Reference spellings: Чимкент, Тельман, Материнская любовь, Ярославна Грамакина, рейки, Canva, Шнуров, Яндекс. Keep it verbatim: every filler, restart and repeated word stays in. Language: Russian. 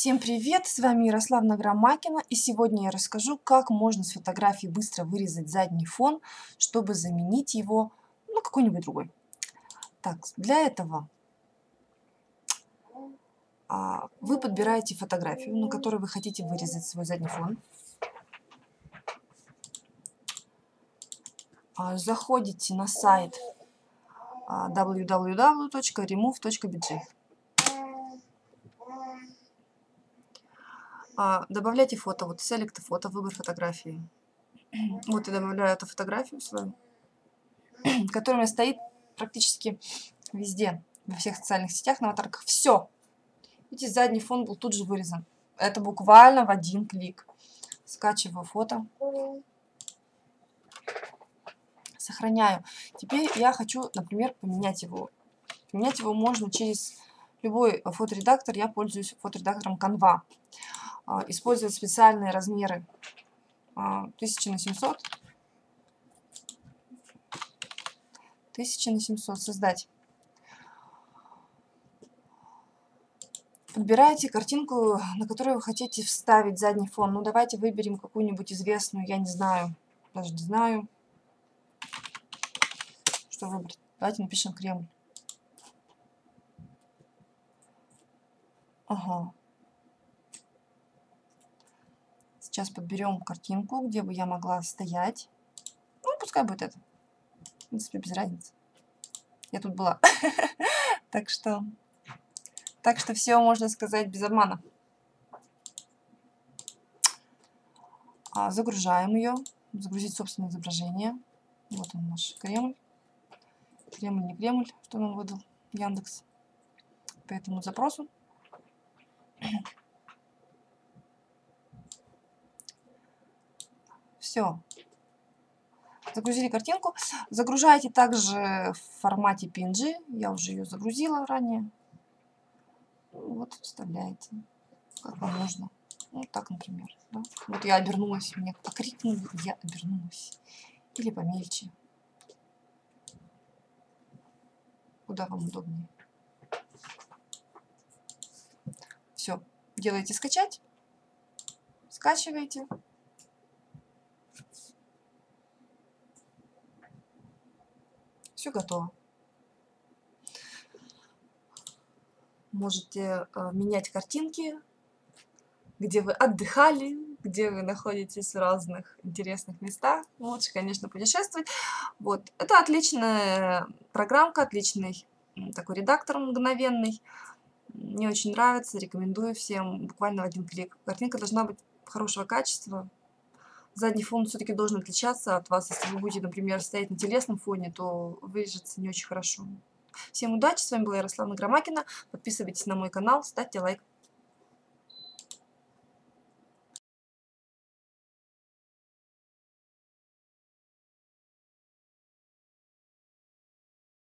Всем привет! С вами Ярославна Грамакина, и сегодня я расскажу, как можно с фотографии быстро вырезать задний фон, чтобы заменить его на какой-нибудь другой. Так, для этого вы подбираете фотографию, на которой вы хотите вырезать свой задний фон. Заходите на сайт вэ вэ вэ точка ремув точка би джи. Добавляйте фото, вот select фото, выбор фотографии. Вот я добавляю эту фотографию свою, которая у меня стоит практически везде, во всех социальных сетях, на аватарках. Все. Видите, задний фон был тут же вырезан. Это буквально в один клик. Скачиваю фото. Сохраняю. Теперь я хочу, например, поменять его. Поменять его можно через любой фоторедактор. Я пользуюсь фоторедактором Canva. Использовать специальные размеры тысяча на семьсот, тысяча на семьсот, создать. Подбираете картинку, на которую вы хотите вставить задний фон. Ну, давайте выберем какую-нибудь известную, я не знаю, даже не знаю, что выбрать. Давайте напишем Кремль. Ага. Сейчас подберем картинку, где бы я могла стоять. Ну, пускай будет это. В принципе, без разницы. Я тут была. Так что... Так что все можно сказать без обмана. Загружаем ее. Загрузить собственное изображение. Вот он наш Кремль. Кремль, не Кремль, что нам выдал Яндекс. По этому запросу. Все. Загрузили картинку. Загружаете также в формате пи эн джи. Я уже ее загрузила ранее. Вот, вставляете. Как вам нужно. Вот так, например. Да? Вот я обернулась. Мне покрикнули, я обернулась. Или помельче. Куда вам удобнее. Все. Делаете скачать. Скачиваете. Все готово. Можете э, менять картинки, где вы отдыхали, где вы находитесь в разных интересных местах. Лучше, конечно, путешествовать. Вот. Это отличная программка, отличный такой редактор мгновенный. Мне очень нравится, рекомендую всем буквально в один клик. Картинка должна быть хорошего качества. Задний фон все-таки должен отличаться от вас. Если вы будете, например, стоять на телесном фоне, то вырежется не очень хорошо. Всем удачи! С вами была Ярославна Грамакина. Подписывайтесь на мой канал, ставьте лайк.